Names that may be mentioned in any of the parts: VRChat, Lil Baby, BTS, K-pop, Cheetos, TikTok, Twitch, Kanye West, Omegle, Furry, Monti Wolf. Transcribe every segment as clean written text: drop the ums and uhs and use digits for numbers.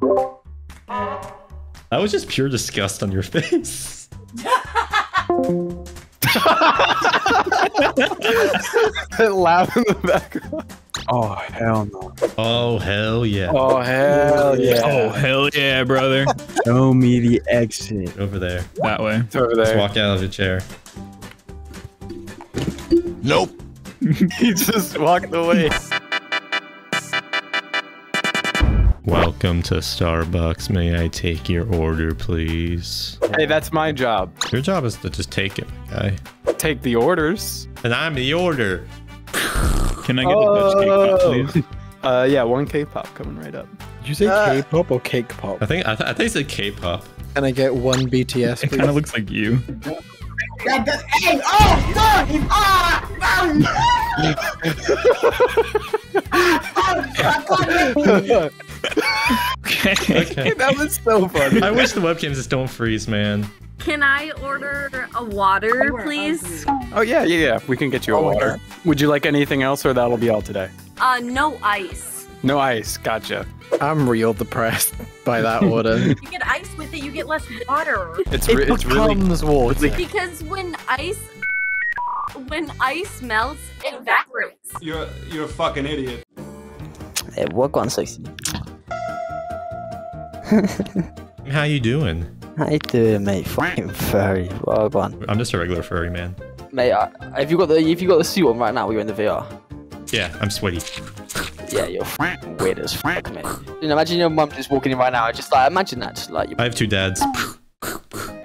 That was just pure disgust on your face. That laugh in the background. Oh, hell no. Oh, hell yeah. Oh, hell yeah. Oh, hell yeah, brother. Show me the exit. Over there. That way. It's over there. Just walk out of your chair. Nope. He just walked away. Welcome to Starbucks. May I take your order, please? Hey, that's my job. Your job is to just take it, guy. Take the orders. And I'm the order. Can I get the Dutch cake pop, please? Yeah, one cake pop coming right up. Did you say K-pop or cake pop? I think it's a K-pop. Can I get one BTS, please? It kind of looks like you. Hey, oh, fuck! Ah! Okay. That was so funny. I wish the webcams just don't freeze, man. Can I order a water, please? Oh, yeah. We can get you a water. Would you like anything else, or that'll be all today? No ice. No ice. Gotcha. I'm real depressed by that order. You get ice with it, you get less water. It becomes water. Because when ice melts, it evaporates. You're a fucking idiot. Hey, work 160. How you doing? How you doing, mate? Fucking furry. Well done. I'm just a regular furry man. Mate, if you got the suit on right now, we're in the VR. Yeah, I'm sweaty. Yeah, you're fucking weird as fuck, mate. You know, imagine your mum just walking in right now. Just like imagine that. Just like I have two dads.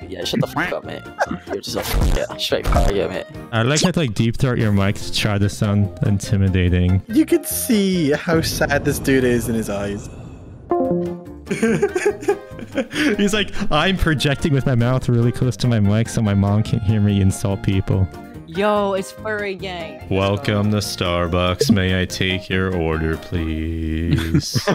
Yeah, shut the fuck up, mate. You're just like, yeah, straight fire, mate. I like that, like, deep throat your mic to try to sound intimidating. You could see how sad this dude is in his eyes. He's like, I'm projecting with my mouth really close to my mic so my mom can hear me insult people. Yo, it's Furry Gang. Welcome to Starbucks. May I take your order, please?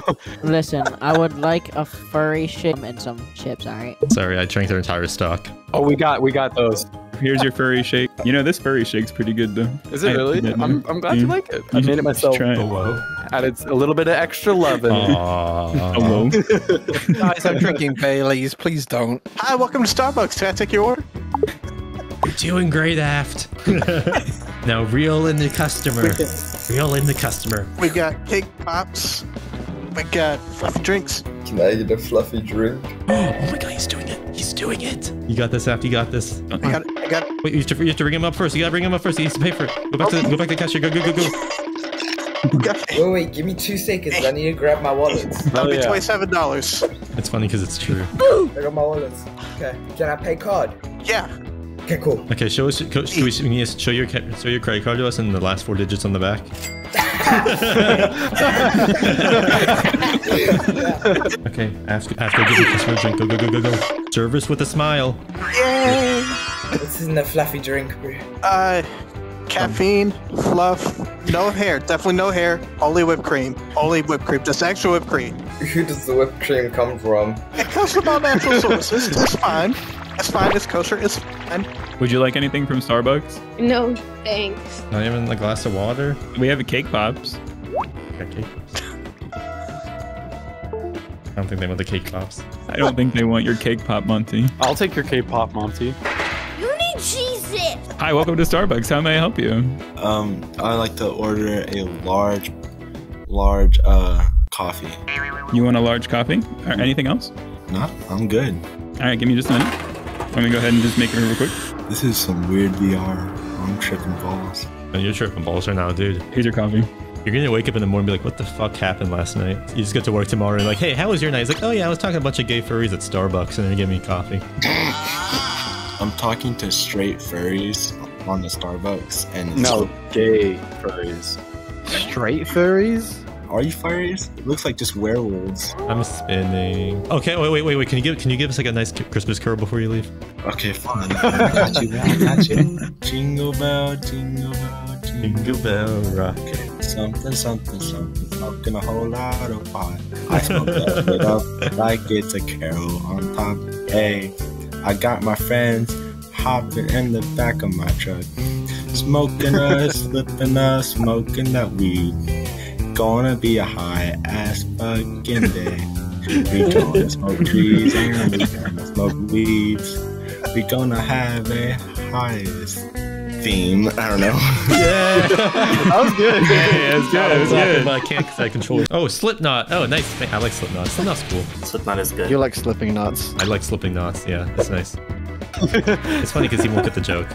Listen, I would like a furry ship and some chips, alright? Sorry, I drank their entire stock. Oh, we got those. Here's your furry shake. You know, this furry shake's pretty good, though. Is it really? I'm glad you like it. I made it myself. Hello. Added a little bit of extra love in it. Hello. Guys, I'm drinking Baileys. Please don't. Hi, welcome to Starbucks. Can I take your order? You're doing great, Aft. Now reel in the customer. Reel in the customer. We got cake pops. We got fluffy drinks. Can I get a fluffy drink? Oh my god, he's doing it. He's doing it. You got this, Aft. You got this. I got it. Wait, you have to bring him up first. You gotta bring him up first. He needs to pay for it. Go back to the cashier. Go. Wait, give me 2 seconds. I need to grab my wallet. That'll be $27. It's funny because it's true. I got my wallet. Okay, can I pay card? Yeah. Okay, cool. Okay, show your credit card to us and the last 4 digits on the back. Okay, after give the customer a drink, go. Service with a smile. Yay! This isn't a fluffy drink, bro. Caffeine, fluff, no hair, definitely no hair, only whipped cream, just extra whipped cream. Who does the whipped cream come from? It comes from all natural sources, it's fine, it's kosher, it's fine. Would you like anything from Starbucks? No, thanks. Not even a glass of water? We have a cake pops. Okay. I don't think they want the cake pops. I don't think they want your cake pop, Monty. I'll take your cake pop, Monty. Hi, welcome to Starbucks. How may I help you? I like to order a large coffee. You want a large coffee? Or anything else? No, I'm good. All right, give me just a minute. I'm gonna go ahead and just make it real quick. This is some weird VR. I'm tripping balls. Oh, you're tripping balls right now, dude. Here's your coffee. You're gonna wake up in the morning and be like, what the fuck happened last night? You just get to work tomorrow and like, hey, how was your night? It's like, oh yeah, I was talking to a bunch of gay furries at Starbucks and then you give me coffee. I'm talking to straight furries on the Starbucks and gay furries. Straight furries? Are you furries? It looks like just werewolves. I'm spinning. Okay, wait. Can you give us like a nice Christmas curl before you leave? Okay, fine. I got you. Jingle bell, jingle bell, jingle bell rock. Okay, something. Smoking a whole lot of pot. I smoke that shit up like it's a carol on top. Hey. I got my friends hopping in the back of my truck, smoking us, slipping us, smoking that weed. Gonna be a high ass fucking day. We gonna smoke trees and we gonna smoke weeds. We gonna have a highest theme. I don't know. Yeah, that was good. Yeah, it was good. It was good. But I can't because I control. Oh, Slipknot. Oh, nice. I like Slipknot. Slipknot's cool. Slipknot is good. You like slipping knots? I like slipping knots. Yeah, that's nice. It's funny because he won't get the joke.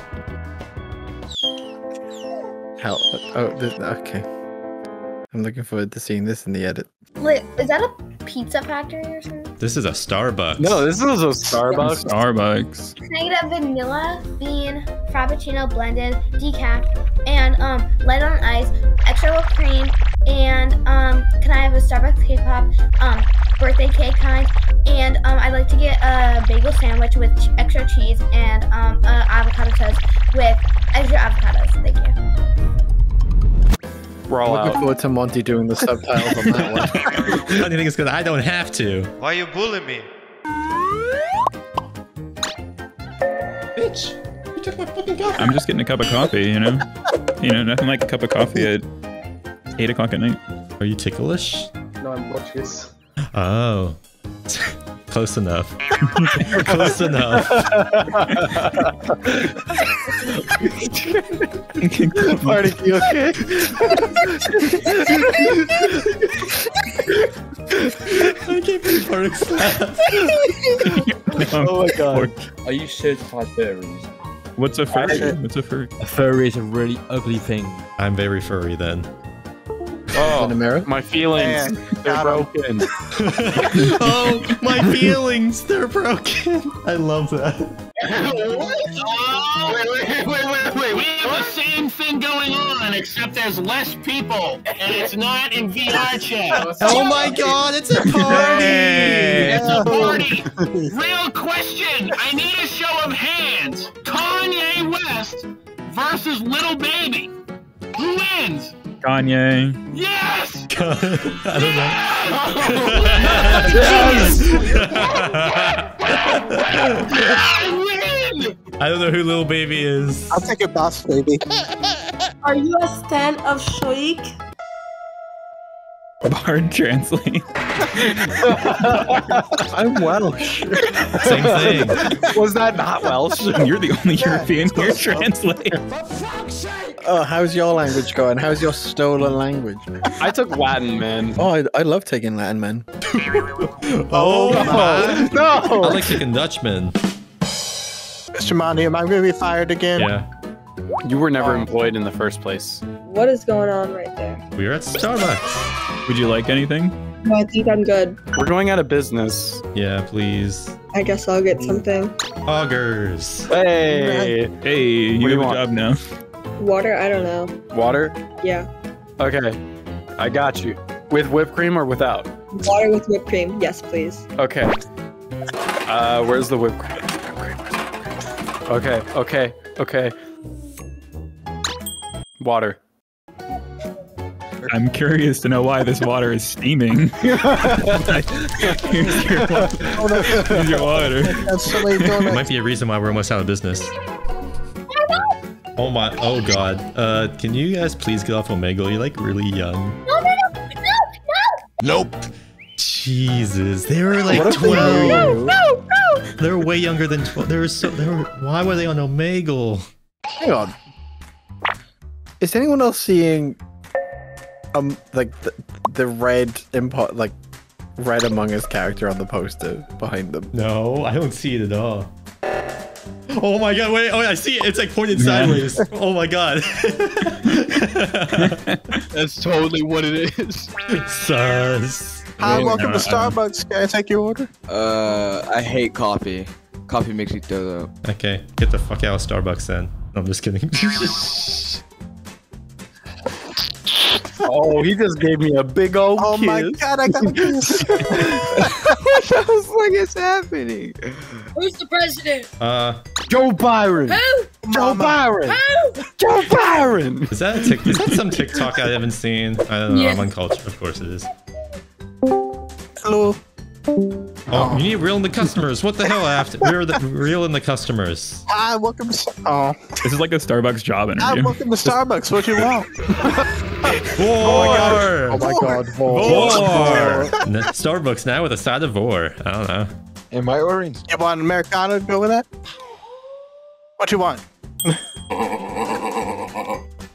How? Oh, okay. I'm looking forward to seeing this in the edit. Wait, is that a pizza factory or something? This is a Starbucks. No, this is a Starbucks. Starbucks. Can I get a vanilla bean frappuccino blended, decaf, and light on ice, extra whipped cream, and can I have a Starbucks K-pop birthday cake kind? And I'd like to get a bagel sandwich with extra cheese and avocado toast with extra avocados. Thank you. We're all looking forward to Monty doing the subtitles on that one. The only thing is because I don't have to. Why are you bullying me? Bitch, you took my fucking coffee. I'm just getting a cup of coffee, you know? You know, nothing like a cup of coffee at 8 o'clock at night. Are you ticklish? No, I'm watchers. Oh. Close enough. Close enough. Marty, you okay? I can't believe Marty's laugh. Oh my god. Are you certified furries? What's a furry? What's a furry? A furry is a really ugly thing. I'm very furry then. Oh, my feelings, they're broken. Oh, my feelings, they're broken. I love that. Wait, we have the same thing going on, except there's less people, and it's not in VRChat. Oh my god, it's a party! Hey. It's a party! Real question, I need a show of hands. Kanye West versus Little Baby. Who wins? Kanye. Yes! I don't know. I don't know who Lil Baby is. I'll take a boss, baby. Are you a stan of Shoik? Hard translate. I'm Welsh. Same thing. Was that not Welsh? You're the only European here. Translate. Oh, how's your language going? How's your stolen language? I took Latin, man. Oh, I love taking Latin, man. Oh, man. No! I like taking Dutch, man. Mr. Monty, am I going to be fired again? Yeah. You were never employed in the first place. What is going on right there? We're at Starbucks. Would you like anything? No, I think I'm good. We're going out of business. Yeah, please. I guess I'll get something. Augers. Hey. Hey, you have a job now. Water? I don't know. Water? Yeah. Okay. I got you. With whipped cream or without? Water with whipped cream. Yes, please. Okay. Where's the whipped cream? Okay. Water. I'm curious to know why this water is steaming. Here's your water. Here's your water. It might be a reason why we're almost out of business. Oh my, oh god. Can you guys please get off Omegle? You're like really young. No. Nope. Jesus, they were like 12. No. They're way younger than 12. Why were they on Omegle? Hang on. Is anyone else seeing like the red red Among Us character on the poster behind them? No, I don't see it at all. Oh my god, wait, I see it. It's like pointed sideways. Oh my god. That's totally what it is. Sus. Hi, welcome to Starbucks. Can I take your order? I hate coffee. Coffee makes you throw up. Okay, get the fuck out of Starbucks then. I'm just kidding. Oh, he just gave me a big old kiss. Oh my god, I got a kiss. What the fuck is happening? Who's the president? Joe Byron. Who? Joe Byron. Who? Joe Byron. Is that is that some TikTok I haven't seen? I don't know. Yes. I'm on culture. Of course it is. Hello. Oh, you need reeling the customers. What the hell? We're reeling the customers. Hi, welcome to... Oh. This is like a Starbucks job interview. Hi, welcome to Starbucks. What you want? Vor. Oh my god. Vor. Starbucks now with a side of Vor. I don't know. Am I orange? You want an Americano to go with that? What you want?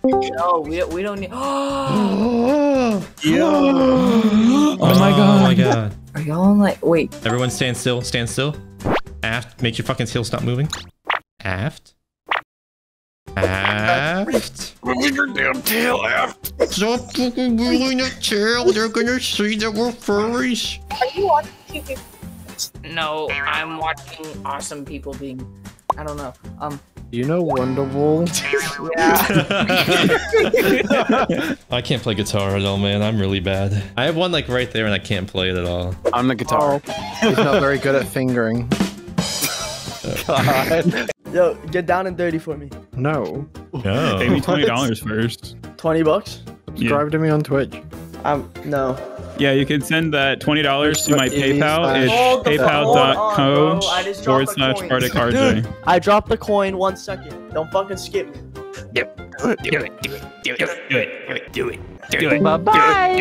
No, we don't need. Oh my god. Oh my god. Are y'all like, wait. Everyone stand still. Stand still. Aft. Make your fucking heel stop moving. Aft. Aft. Move your damn tail, Aft. Stop fucking moving that tail. They're gonna see that we're furries. Are you watching TV? No, I'm watching awesome people being. I don't know. You know Wonderwall? Yeah. I can't play guitar at all, man. I'm really bad. I have one like right there and I can't play it at all. I'm the guitar. Oh. He's not very good at fingering. God. Yo, get down and dirty for me. No. No. Pay me $20 first. 20 bucks? Subscribe to me on Twitch. No. Yeah, you can send that $20 to my PayPal. It's paypal.co/BardickRJ. Dude, I dropped the coin. 1 second. Don't fucking skip me. Do it. Bye-bye. I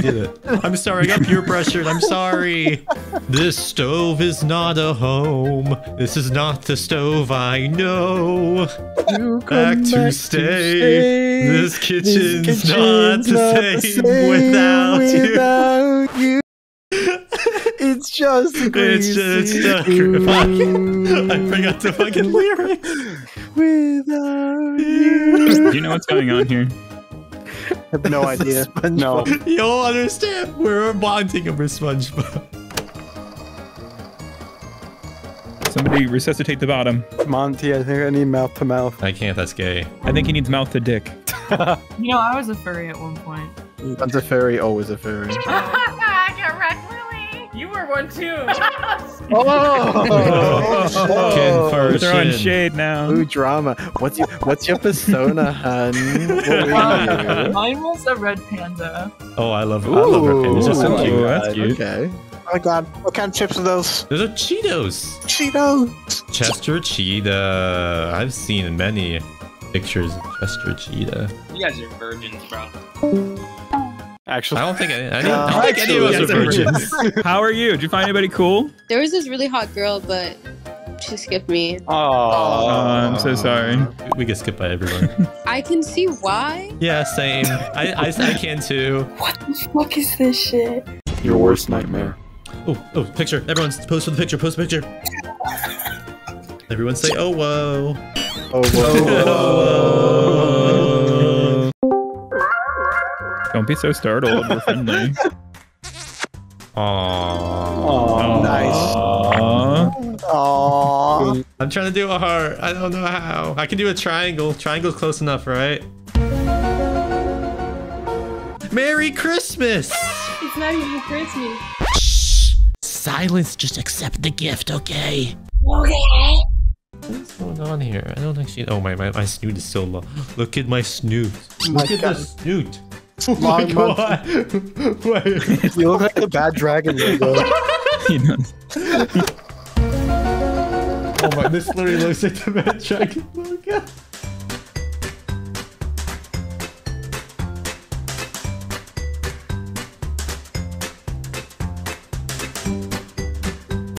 did it. I'm sorry. I got peer pressured. I'm sorry. This stove is not a home. This is not the stove I know. Back to stay. This kitchen's not the same without you. It's just crazy. I forgot the fucking lyrics. Without you. Do you know what's going on here? I have no idea. No. You don't understand. We're bonding over SpongeBob. Somebody resuscitate the bottom. Monty, I think I need mouth to mouth. I can't. That's gay. I think he needs mouth to dick. You know, I was a furry at one point. That's a furry. Always a furry. I got wrecked. You were one too. Oh, throwing shade now. Ooh, drama. What's your persona, hun? Mine was a red panda. Oh, I love red pandas. They're so cute. That's cute. Okay. Oh my god, what kind of chips are those? Those are Cheetos. Cheetos. Chester Cheetah. I've seen many pictures of Chester Cheetah. You guys are virgins, bro. Actually, I don't think any of us are virgins. How are you? Did you find anybody cool? There was this really hot girl, but she skipped me. Oh, I'm so sorry. We get skipped by everyone. I can see why. Yeah, same. I can too. What the fuck is this shit? Your worst nightmare. Oh, picture. Everyone, pose for the picture. Post the picture. Everyone say, oh, whoa. Oh, whoa. Oh, whoa. Don't be so startled. We're friendly. Aww. Nice. Aww. I'm trying to do a heart. I don't know how. I can do a triangle. Triangle's close enough, right? Merry Christmas! It's not even Christmas. Shh. Silence. Just accept the gift, okay? Okay. What's going on here? I don't actually. Oh, my snoot is so low. Look at my snoot. Look at the snoot. Oh my god! Wait. You look like the bad dragon. Oh my! This literally looks like the bad dragon logo.